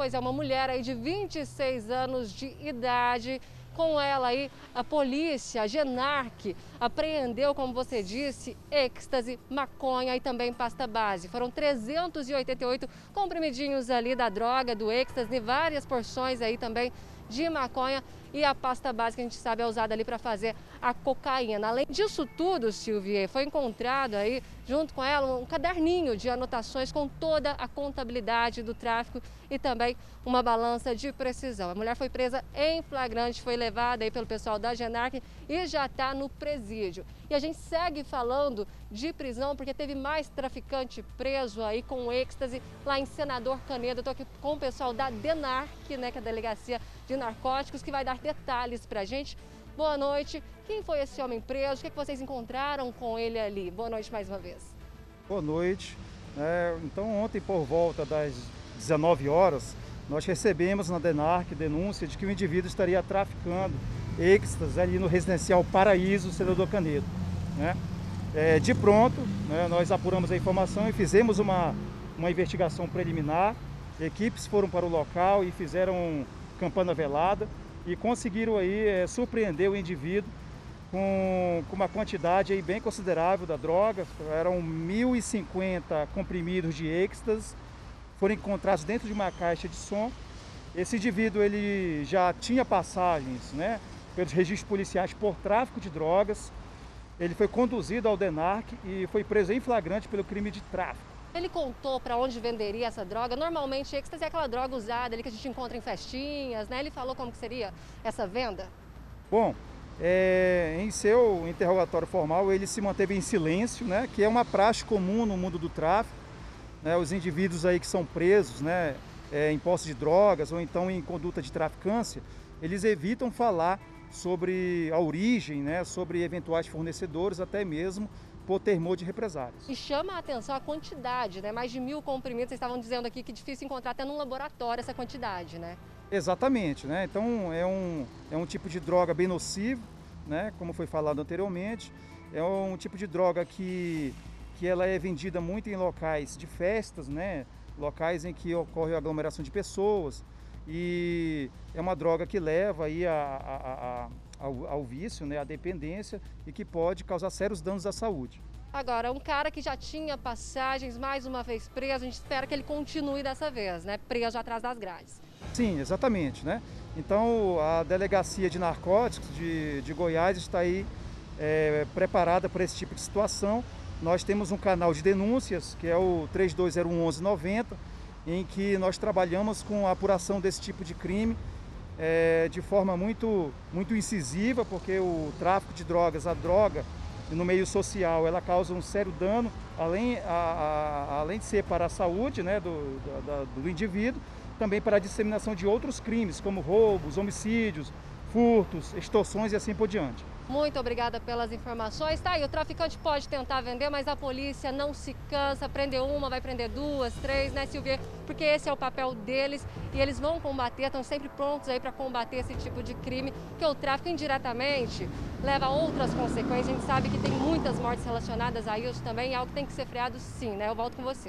pois é uma mulher aí de 26 anos de idade. Com ela aí, a polícia, a Genarc, apreendeu, como você disse, êxtase, maconha e também pasta base. Foram 388 comprimidinhos ali da droga, do êxtase, várias porções aí também de maconha e a pasta base que a gente sabe é usada ali para fazer a cocaína. Além disso tudo, Silvia, foi encontrado aí junto com ela um caderninho de anotações com toda a contabilidade do tráfico e também uma balança de precisão. A mulher foi presa em flagrante, foi levada aí pelo pessoal da Genarc e já está no presídio. E a gente segue falando de prisão porque teve mais traficante preso aí com êxtase lá em Senador Canedo. Eu estou aqui com o pessoal da Denarc, né, que é a Delegacia de Narcóticos, que vai dar detalhes para a gente. Boa noite. Quem foi esse homem preso? O que vocês encontraram com ele ali? Boa noite mais uma vez. Boa noite. Então, ontem, por volta das 19 horas, nós recebemos na Denarc denúncia de que o indivíduo estaria traficando êxtase ali no residencial Paraíso, Senador Canedo. De pronto, nós apuramos a informação e fizemos uma investigação preliminar. Equipes foram para o local e fizeram campana velada e conseguiram aí surpreender o indivíduo com uma quantidade aí bem considerável da droga. Eram 1.050 comprimidos de êxtase, foram encontrados dentro de uma caixa de som. Esse indivíduo ele já tinha passagens, né, pelos registros policiais por tráfico de drogas. Ele foi conduzido ao Denarc e foi preso em flagrante pelo crime de tráfico. Ele contou para onde venderia essa droga. Normalmente, êxtase é aquela droga usada ali que a gente encontra em festinhas, né? Ele falou como que seria essa venda? Bom, em seu interrogatório formal, ele se manteve em silêncio, né? Que é uma praxe comum no mundo do tráfico. Né? Os indivíduos aí que são presos, né? Em posse de drogas ou então em conduta de traficância, eles evitam falar sobre a origem, né? Sobre eventuais fornecedores, até mesmo por temor de represárias. E chama a atenção a quantidade, né? Mais de 1.000 comprimidos, vocês estavam dizendo aqui que é difícil encontrar até num laboratório essa quantidade, né? Exatamente, né? Então é um tipo de droga bem nocivo, né? Como foi falado anteriormente, é um tipo de droga que ela é vendida muito em locais de festas, né? Locais em que ocorre a aglomeração de pessoas e é uma droga que leva aí ao vício, né, à dependência e que pode causar sérios danos à saúde. Agora, um cara que já tinha passagens, mais uma vez preso, a gente espera que ele continue dessa vez, né, preso atrás das grades. Sim, exatamente, né? Então, a Delegacia de Narcóticos de Goiás está aí preparada para esse tipo de situação. Nós temos um canal de denúncias, que é o 32011190, em que nós trabalhamos com a apuração desse tipo de crime, de forma muito incisiva, porque o tráfico de drogas, a droga no meio social, ela causa um sério dano, além de ser para a saúde, né, do indivíduo, também para a disseminação de outros crimes, como roubos, homicídios, furtos, extorsões e assim por diante. Muito obrigada pelas informações. Tá aí, o traficante pode tentar vender, mas a polícia não se cansa. Prender uma, vai prender duas, três, né, Silvia? Porque esse é o papel deles e eles vão combater, estão sempre prontos aí para combater esse tipo de crime, que o tráfico indiretamente leva a outras consequências. A gente sabe que tem muitas mortes relacionadas a isso também, é algo que tem que ser freado sim, né? Eu volto com você.